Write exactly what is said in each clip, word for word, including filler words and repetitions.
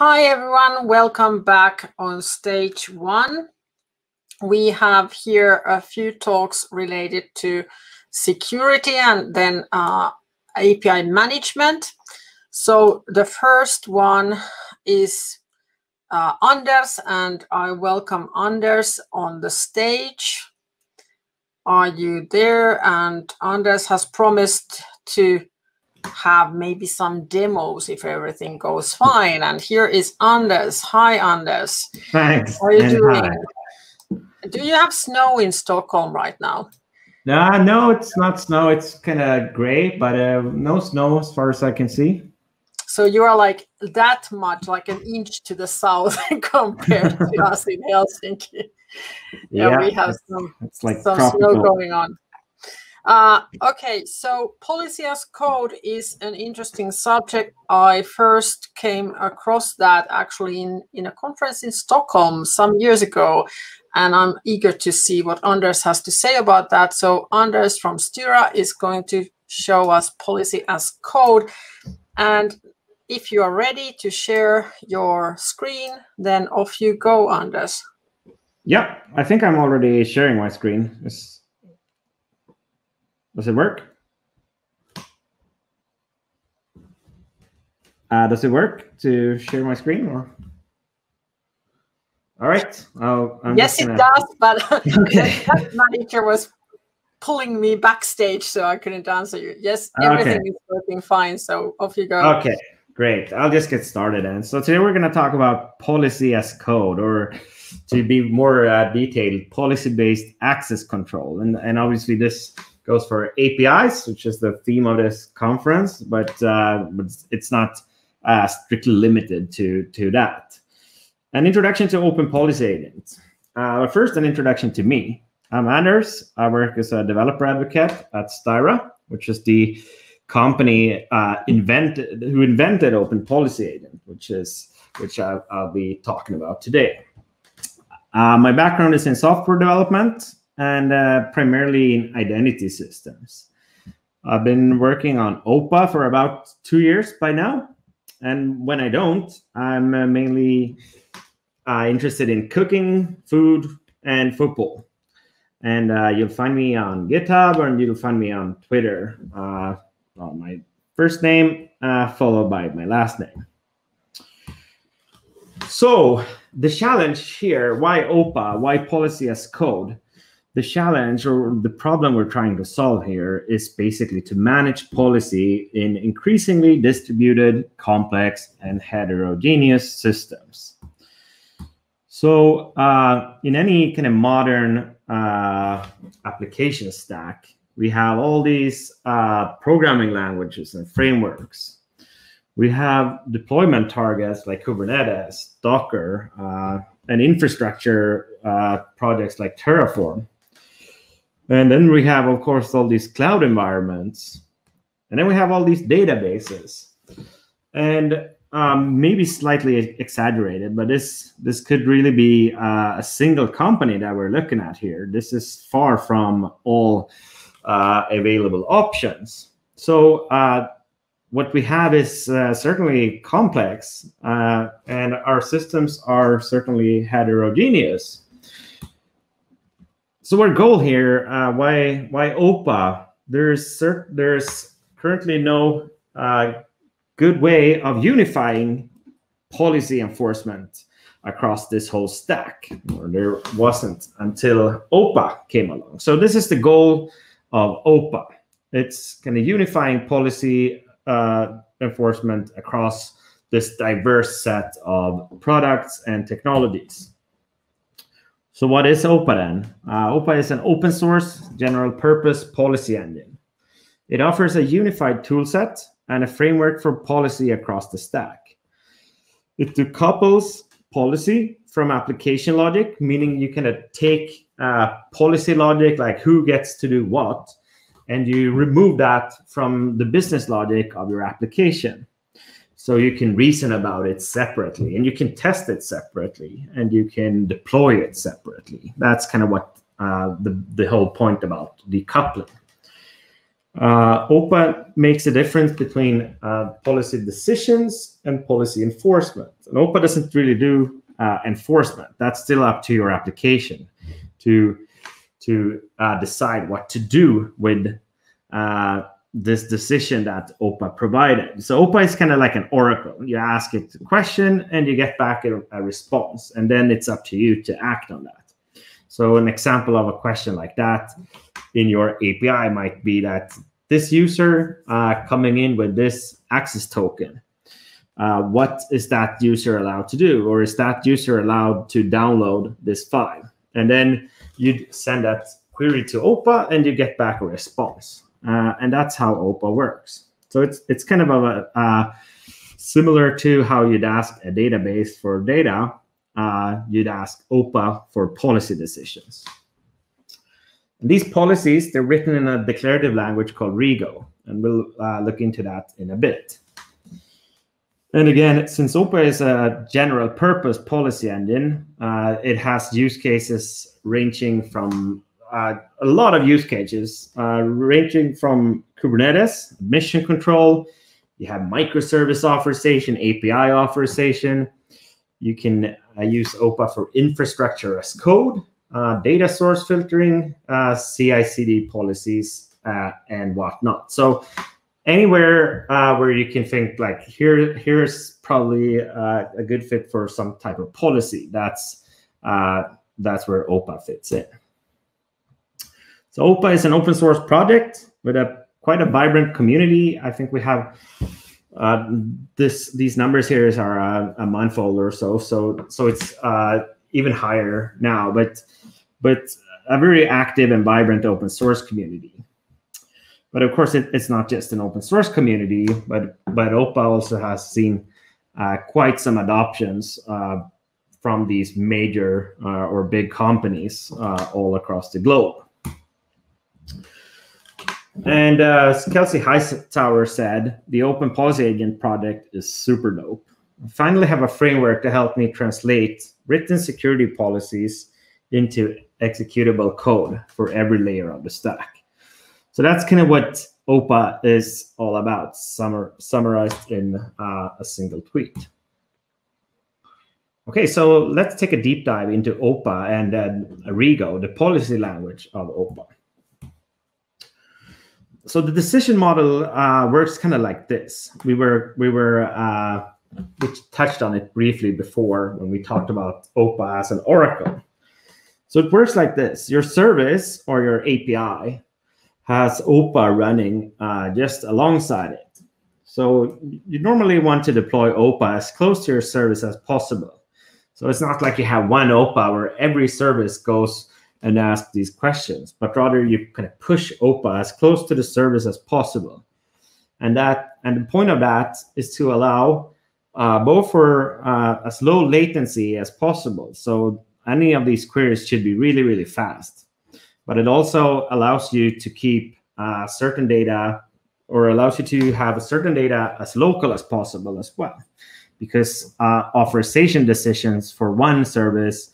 Hi everyone, welcome back on stage one. We have here a few talks related to security and then uh, A P I management. So the first one is uh, Anders, and I welcome Anders on the stage. Are you there? And Anders has promised to have maybe some demos if everything goes fine. And here is Anders. Hi, Anders. Thanks. How are you doing? Hi. Do you have snow in Stockholm right now? Uh, no, it's not snow. It's kind of gray, but uh, no snow as far as I can see. So you are like that much, like an inch to the south compared to us in Helsinki. Yeah, yeah, we have it's, some, it's like some snow going on. Uh, okay, so policy as code is an interesting subject. I first came across that actually in, in a conference in Stockholm some years ago, and I'm eager to see what Anders has to say about that. So Anders from Styra is going to show us policy as code. And if you are ready to share your screen, then off you go, Anders. Yeah, I think I'm already sharing my screen. It's Does it work? Uh, does it work to share my screen? Or all right. I'll, I'm yes, gonna... it does. But okay. My teacher was pulling me backstage, so I couldn't answer you. Yes, everything okay. is working fine. So off you go. Okay, great. I'll just get started. And so today we're going to talk about policy as code, or to be more uh, detailed, policy-based access control, and and obviously this goes for A P Is, which is the theme of this conference, but uh, it's not uh, strictly limited to, to that. An introduction to Open Policy Agent. Uh, but first, an introduction to me. I'm Anders. I work as a developer advocate at Styra, which is the company uh, invented, who invented Open Policy Agent, which is which I'll, I'll be talking about today. Uh, my background is in software development, and uh, primarily in identity systems. I've been working on O P A for about two years by now. And when I don't, I'm uh, mainly uh, interested in cooking, food, and football. And uh, you'll find me on GitHub, and you'll find me on Twitter. Uh, well, my first name, uh, followed by my last name. So the challenge here, why O P A? Why policy as code? The challenge or the problem we're trying to solve here is basically to manage policy in increasingly distributed, complex, and heterogeneous systems. So uh, in any kind of modern uh, application stack, we have all these uh, programming languages and frameworks. We have deployment targets like Kubernetes, Docker, uh, and infrastructure uh, projects like Terraform. And then we have, of course, all these cloud environments. And then we have all these databases. And um, maybe slightly exaggerated, but this, this could really be uh, a single company that we're looking at here. This is far from all uh, available options. So uh, what we have is uh, certainly complex, uh, and our systems are certainly heterogeneous. So our goal here, uh, why why O P A? There's there's currently no uh, good way of unifying policy enforcement across this whole stack, or there wasn't until O P A came along. So this is the goal of O P A. It's kind of unifying policy uh, enforcement across this diverse set of products and technologies. So what is O P A then? Uh, O P A is an open source, general purpose policy engine. It offers a unified toolset and a framework for policy across the stack. It decouples policy from application logic, meaning you can uh, take uh, policy logic, like who gets to do what, and you remove that from the business logic of your application. So you can reason about it separately, and you can test it separately, and you can deploy it separately. That's kind of what uh, the, the whole point about decoupling. Uh, OPA makes a difference between uh, policy decisions and policy enforcement. And OPA doesn't really do uh, enforcement. That's still up to your application to, to uh, decide what to do with uh, this decision that OPA provided. So OPA is kind of like an oracle. You ask it a question and you get back a, a response, and then it's up to you to act on that. So an example of a question like that in your A P I might be that this user uh, coming in with this access token, uh, what is that user allowed to do? Or is that user allowed to download this file? And then you'd send that query to OPA and you get back a response. Uh, and that's how OPA works. So it's, it's kind of a, uh, similar to how you'd ask a database for data, uh, you'd ask OPA for policy decisions. And these policies, they're written in a declarative language called Rego, and we'll uh, look into that in a bit. And again, since OPA is a general purpose policy engine, uh, it has use cases ranging from uh, a lot of use cases, uh, ranging from Kubernetes, mission control. You have microservice authorization, A P I authorization. You can uh, use OPA for infrastructure as code, Uh, data source filtering, uh, C I C D policies, uh, and whatnot. So anywhere uh, where you can think like here, here's probably uh, a good fit for some type of policy. That's uh, that's where OPA fits in. So OPA is an open source project with a quite a vibrant community. I think we have uh, this these numbers here is our uh, a month old or so. So so it's uh, even higher now, but but a very active and vibrant open source community. But of course, it, it's not just an open source community, but, but OPA also has seen uh, quite some adoptions uh, from these major uh, or big companies uh, all across the globe. And uh, as Kelsey Hightower said, the Open Policy Agent project is super dope. I finally have a framework to help me translate written security policies into executable code for every layer of the stack. So that's kind of what OPA is all about, summar, summarized in uh, a single tweet. Okay, so let's take a deep dive into OPA and uh, Rego, the policy language of OPA. So the decision model uh, works kind of like this. We were, we were, uh, we touched on it briefly before when we talked about OPA as an oracle. So it works like this. Your service or your A P I has OPA running uh, just alongside it. So you normally want to deploy OPA as close to your service as possible. So it's not like you have one OPA where every service goes and asks these questions, but rather you kind of push OPA as close to the service as possible. And, that, and the point of that is to allow Uh, both for uh, as low latency as possible. So any of these queries should be really, really fast. But it also allows you to keep uh, certain data, or allows you to have certain data as local as possible as well, because uh, authorization decisions for one service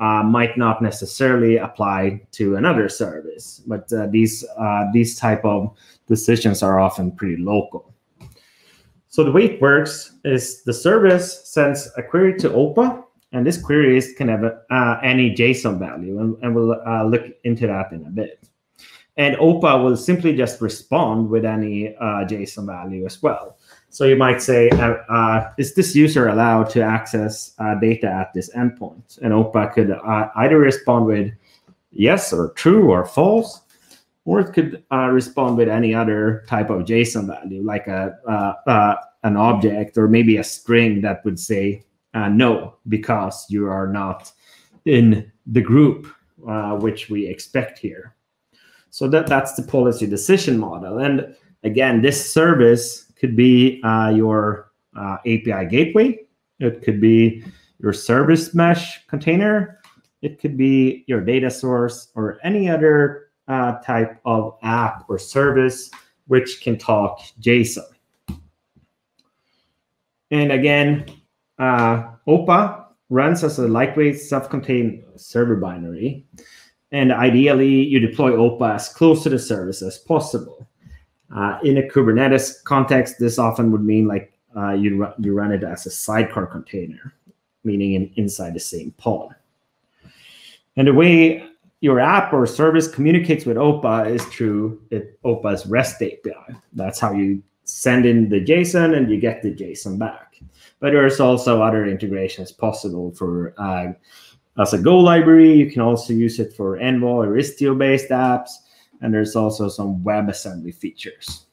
uh, might not necessarily apply to another service. But uh, these, uh, these type of decisions are often pretty local. So the way it works is the service sends a query to OPA, and this query is kind of uh, any JSON value, and, and we'll uh, look into that in a bit. And OPA will simply just respond with any uh, JSON value as well. So you might say, uh, uh, is this user allowed to access uh, data at this endpoint? And OPA could uh, either respond with yes or true or false, or it could uh, respond with any other type of JSON value, like a uh, uh, an object or maybe a string that would say uh, no, because you are not in the group, uh, which we expect here. So that, that's the policy decision model. And again, this service could be uh, your uh, A P I gateway. It could be your service mesh container. It could be your data source or any other Uh, type of app or service which can talk JSON. And again, uh, OPA runs as a lightweight self-contained server binary. And ideally, you deploy OPA as close to the service as possible. Uh, in a Kubernetes context, this often would mean like uh, you, ru you run it as a sidecar container, meaning in, inside the same pod. And the way your app or service communicates with OPA is through it, OPA's REST A P I. That's how you send in the JSON and you get the JSON back. But there's also other integrations possible for uh, as a Go library. You can also use it for Envoy or Istio-based apps. And there's also some WebAssembly features.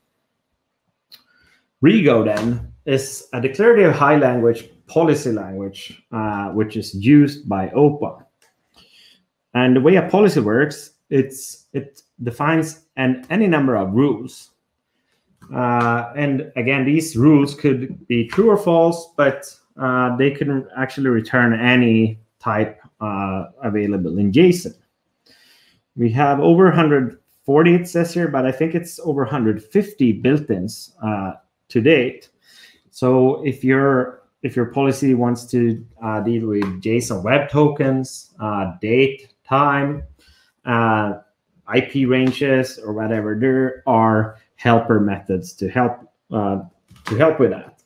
Rego then is a declarative high language policy language, uh, which is used by OPA. And the way a policy works, it's it defines an any number of rules. Uh, and again, these rules could be true or false, but uh, they can actually return any type uh, available in JSON. We have over one hundred forty, it says here, but I think it's over one hundred fifty built-ins uh, to date. So if your if your policy wants to uh, deal with JSON web tokens, uh, date, time, uh, I P ranges, or whatever, there are helper methods to help uh, to help with that.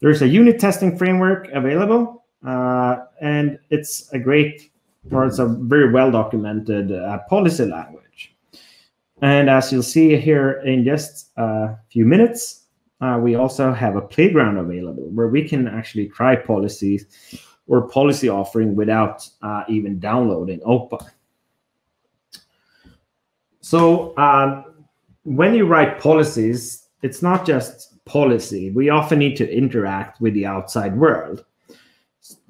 There's a unit testing framework available, uh, and it's a great. Or it's a very well-documented uh, policy language. And as you'll see here in just a few minutes, uh, we also have a playground available where we can actually try policies or policy offering without uh, even downloading OPA. So um, when you write policies, it's not just policy. We often need to interact with the outside world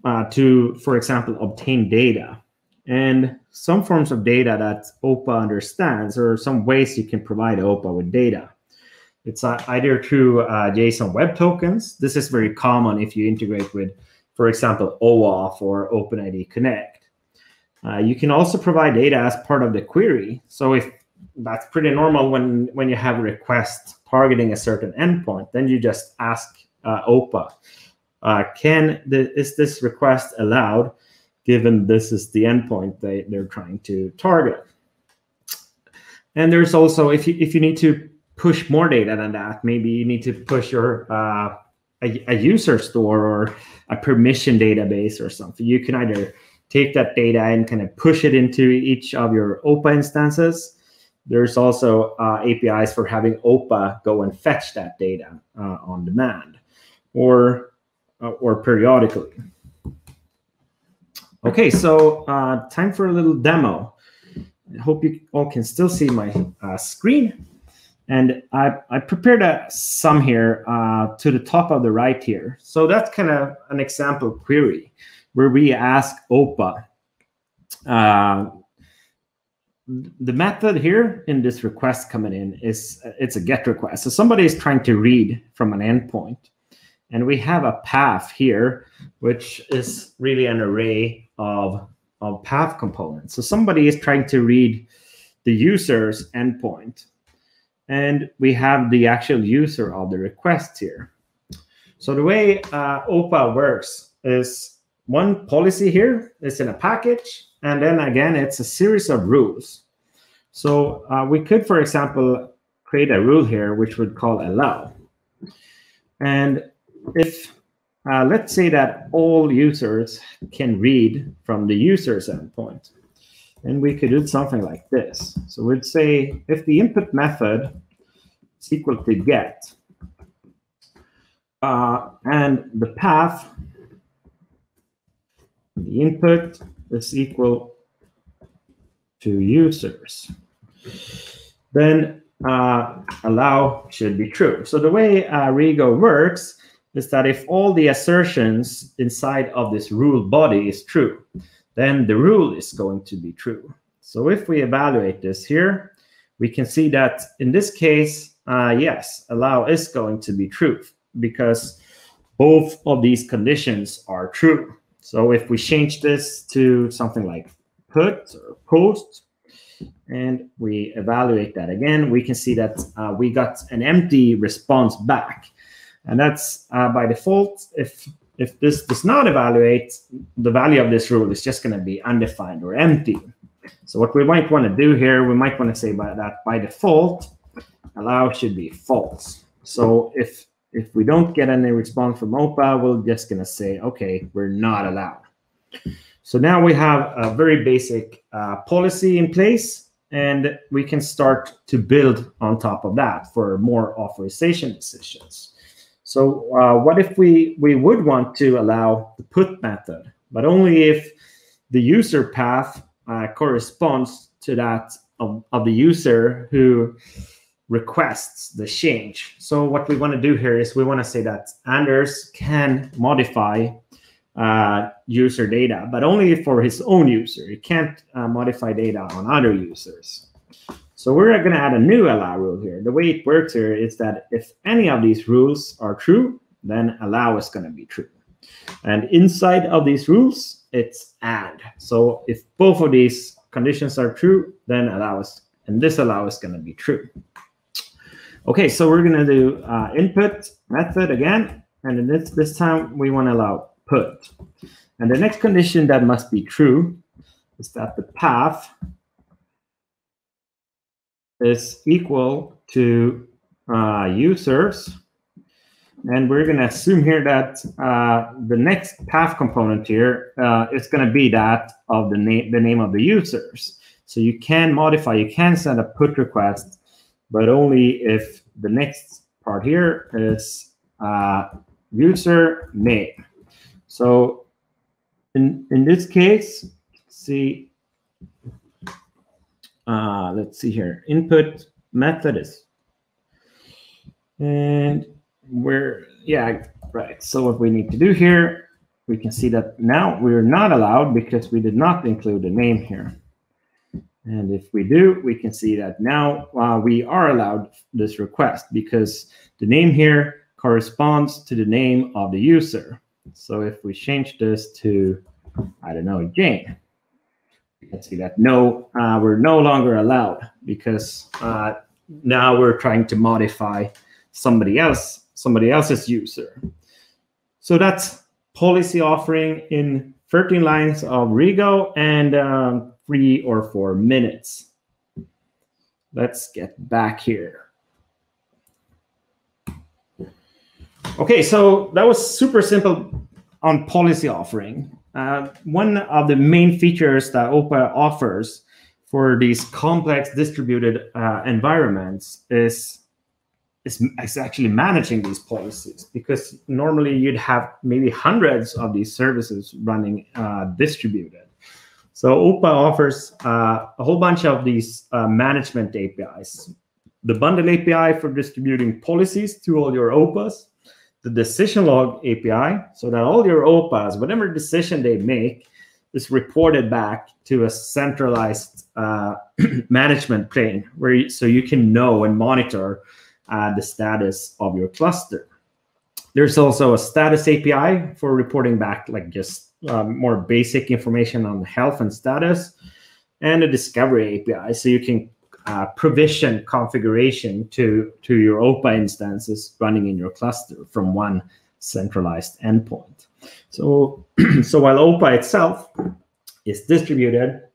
uh, to, for example, obtain data. And some forms of data that OPA understands, or some ways you can provide OPA with data. It's uh, either through uh, JSON web tokens. This is very common if you integrate with, for example, OAuth or OpenID Connect. Uh, you can also provide data as part of the query. So if that's pretty normal when, when you have a request targeting a certain endpoint, then you just ask uh, OPA, uh, can the, is this request allowed? Given this is the endpoint they, they're trying to target. And there's also, if you, if you need to push more data than that, maybe you need to push your uh, a, a user store or a permission database or something. You can either take that data and kind of push it into each of your OPA instances. There's also uh, A P Is for having OPA go and fetch that data uh, on demand or, uh, or periodically. Okay, so uh, time for a little demo. I hope you all can still see my uh, screen. And I, I prepared a sum here uh, to the top of the right here. So that's kind of an example query where we ask OPA. Uh, the method here in this request coming in is it's a GET request. So somebody is trying to read from an endpoint. And we have a path here, which is really an array of, of path components. So somebody is trying to read the user's endpoint. And we have the actual user of the request here. So the way uh, OPA works is one policy here is in a package. And then again, it's a series of rules. So uh, we could, for example, create a rule here, which would call allow. And if, uh, let's say that all users can read from the user's endpoint, and we could do something like this. So we'd say, if the input method is equal to get, uh, and the path, the input is equal to users, then uh, allow should be true. So the way uh, Rego works is that if all the assertions inside of this rule body is true, then the rule is going to be true. So if we evaluate this here, we can see that in this case, uh, yes, allow is going to be true because both of these conditions are true. So if we change this to something like put or post, and we evaluate that again, we can see that uh, we got an empty response back. And that's uh, by default, if, if this does not evaluate, the value of this rule is just going to be undefined or empty. So what we might want to do here, we might want to say by that by default, allow should be false. So if if we don't get any response from O P A, we're just gonna say, okay, we're not allowed. So now we have a very basic uh, policy in place, and we can start to build on top of that for more authorization decisions. So uh, what if we, we would want to allow the put method, but only if the user path uh, corresponds to that of, of the user who requests the change. So what we want to do here is we want to say that Anders can modify uh, user data, but only for his own user. He can't uh, modify data on other users. So we're going to add a new allow rule here. The way it works here is that if any of these rules are true, then allow is going to be true. And inside of these rules, it's and. So if both of these conditions are true, then allow is, and this allow is going to be true. Okay, so we're going to do uh, input method again, and in this, this time we want to allow put. And the next condition that must be true is that the path is equal to uh, users. And we're going to assume here that uh, the next path component here uh, is going to be that of the, na the name of the users. So you can modify, you can send a put request, but only if the next part here is uh, user name. So in, in this case, see, uh, let's see here, input method is, and we're, yeah, right. So what we need to do here, we can see that now we're not allowed because we did not include a name here. And if we do, we can see that now uh, we are allowed this request because the name here corresponds to the name of the user. So if we change this to, I don't know, Jane, you can see that no, uh, we're no longer allowed because uh, now we're trying to modify somebody else, somebody else's user. So that's policy offering in thirteen lines of Rego and um, three or four minutes. Let's get back here. Okay, so that was super simple on policy offering. Uh, one of the main features that O P A offers for these complex distributed uh, environments is, is, is actually managing these policies, because normally you'd have maybe hundreds of these services running uh, distributed. So O P A offers uh, a whole bunch of these uh, management A P Is. The bundle A P I for distributing policies to all your O P As, the decision log A P I, so that all your O P As, whatever decision they make, is reported back to a centralized uh, management plane, where you, so you can know and monitor uh, the status of your cluster. There's also a status A P I for reporting back, like just Um, more basic information on health and status, and a discovery A P I, so you can uh, provision configuration to, to your O P A instances running in your cluster from one centralized endpoint. So, so while O P A itself is distributed,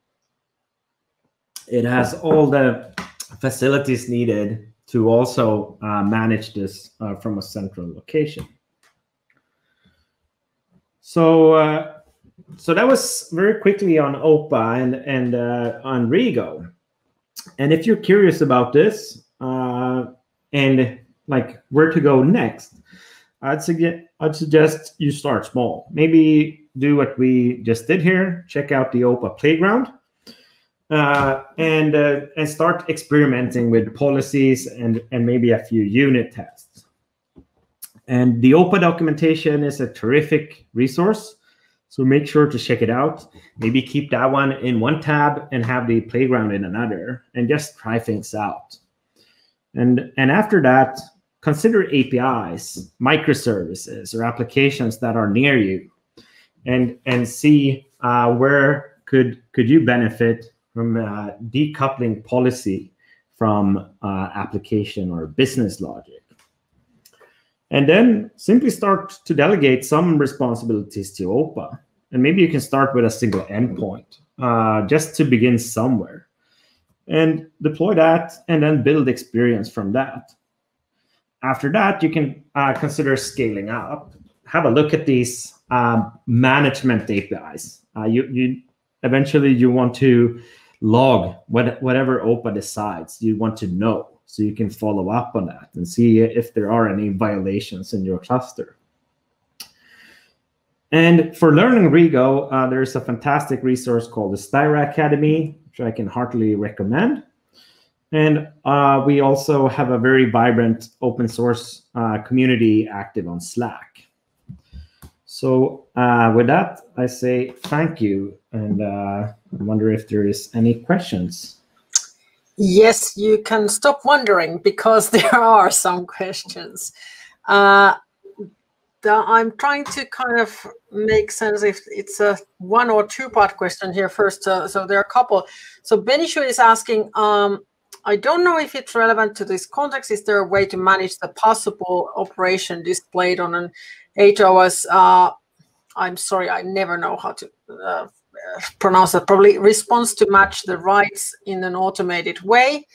it has all the facilities needed to also uh, manage this uh, from a central location. So, uh, so that was very quickly on O P A and, and uh, on Rego. And if you're curious about this uh, and like where to go next, I'd, su I'd suggest you start small. Maybe do what we just did here, check out the O P A playground, uh, and, uh, and start experimenting with policies and, and maybe a few unit tests. And the O P A documentation is a terrific resource, so make sure to check it out. Maybe keep that one in one tab and have the playground in another, and just try things out. And, and after that, consider A P Is, microservices, or applications that are near you, and, and see uh, where could, could you benefit from uh, decoupling policy from uh, application or business logic. And then simply start to delegate some responsibilities to O P A. And maybe you can start with a single endpoint, uh, just to begin somewhere. and deploy that, and then build experience from that. After that, you can uh, consider scaling up. Have a look at these um, management A P Is. Uh, you, you eventually you want to log what, whatever O P A decides. You want to know, so you can follow up on that and see if there are any violations in your cluster. And for learning Rego, uh, there's a fantastic resource called the Styra Academy, which I can heartily recommend. And uh, we also have a very vibrant open source uh, community active on Slack. So uh, with that, I say thank you. And uh, I wonder if there is any questions. Yes, you can stop wondering, because there are some questions. Uh, I'm trying to kind of make sense if it's a one or two part question here first. Uh, so there are a couple. So Benishu is asking, um, I don't know if it's relevant to this context. Is there a way to manage the possible operation displayed on an eight hours? Uh, I'm sorry, I never know how to uh, pronounce that. Probably response to match the rights in an automated way.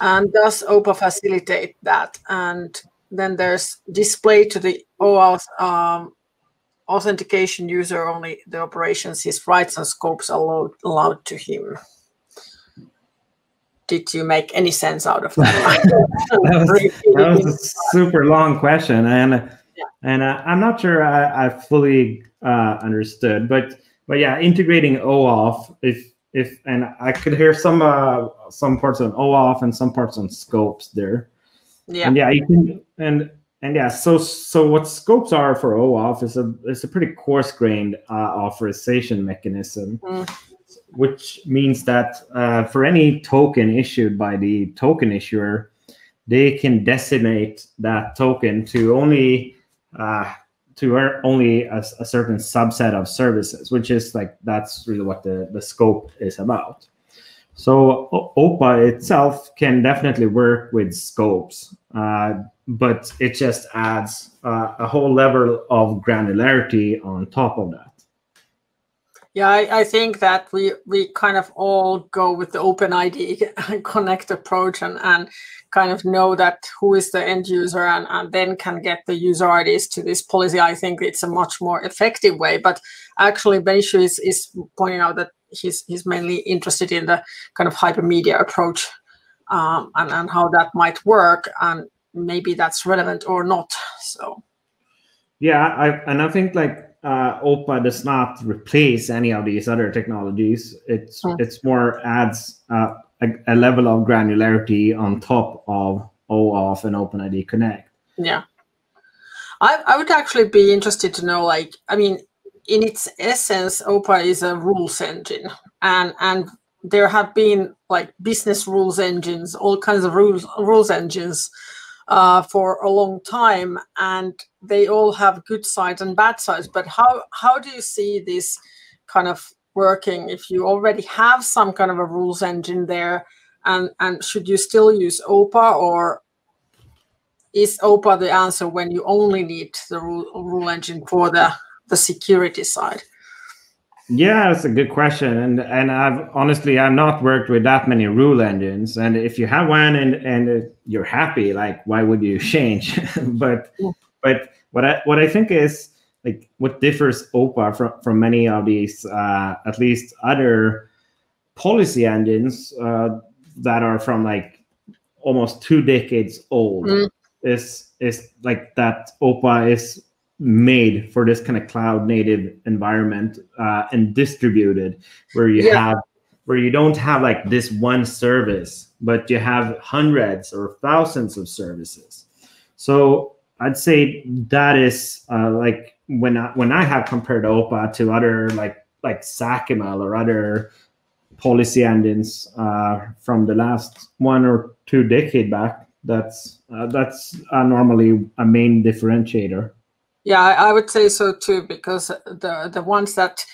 And does O P A facilitate that? And then there's display to the OAuth um, authentication user only the operations his rights and scopes are allowed, allowed to him. Did you make any sense out of that? that, was, that was a super long question, and yeah. and uh, I'm not sure I, I fully uh, understood, but but yeah, integrating OAuth. If if and I could hear some uh, some parts on OAuth and some parts on scopes there. Yeah, and yeah, you can, and and yeah. So so what scopes are for OAuth is a it's a pretty coarse grained uh, authorization mechanism, mm. which means that uh, for any token issued by the token issuer, they can designate that token to only uh, to only a, a certain subset of services, which is like that's really what the the scope is about. So O P A itself can definitely work with scopes, uh, but it just adds uh, a whole level of granularity on top of that. Yeah, I, I think that we we kind of all go with the OpenID Connect approach and, and kind of know that who is the end user and, and then can get the user I Ds to this policy. I think it's a much more effective way, but actually Benishu is, is pointing out that He's, he's mainly interested in the kind of hypermedia approach um, and, and how that might work, and maybe that's relevant or not. So, yeah, I, and I think like uh, O P A does not replace any of these other technologies. It's mm. it's more adds uh, a, a level of granularity on top of OAuth and OpenID Connect. Yeah, I I would actually be interested to know, like, I mean, in its essence, O P A is a rules engine, and and there have been like business rules engines, all kinds of rules rules engines uh, for a long time, and they all have good sides and bad sides. But how how do you see this kind of working if you already have some kind of a rules engine there, and and should you still use O P A, or is O P A the answer when you only need the rule rule engine for the the security side? Yeah, that's a good question, and and I've honestly I've not worked with that many rule engines, and if you have one and and you're happy, like why would you change? but yeah. but what I what I think is like what differs O P A from from many of these uh, at least other policy engines uh, that are from like almost two decades old mm. is is like that O P A is made for this kind of cloud native environment uh, and distributed, where you yeah. have where you don't have like this one service, but you have hundreds or thousands of services. So I'd say that is uh, like when I, when I have compared O P A to other like like SACIMAL or other policy engines uh, from the last one or two decade back. That's uh, that's uh, normally a main differentiator. Yeah, I would say so too, because the the ones that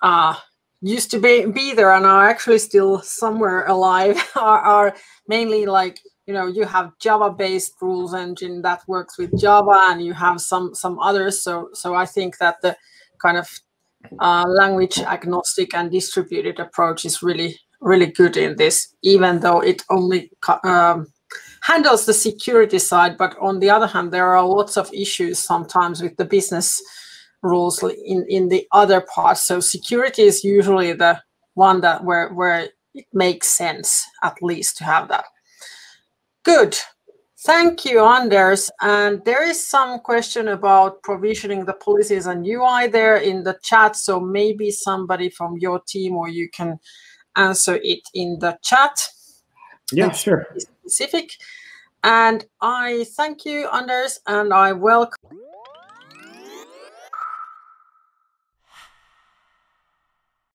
uh, used to be, be there and are actually still somewhere alive are, are mainly like, you know, you have Java-based rules engine that works with Java, and you have some some others. So so I think that the kind of uh, language agnostic and distributed approach is really really good in this, even though it only um, handles the security side. But on the other hand, there are lots of issues sometimes with the business rules in, in the other parts. So security is usually the one that where, where it makes sense, at least, to have that. Good. Thank you, Anders. And there is some question about provisioning the policies and U I there in the chat. So maybe somebody from your team, or you can answer it in the chat. Yeah, That's sure. Specific. And I thank you, Anders, and I welcome.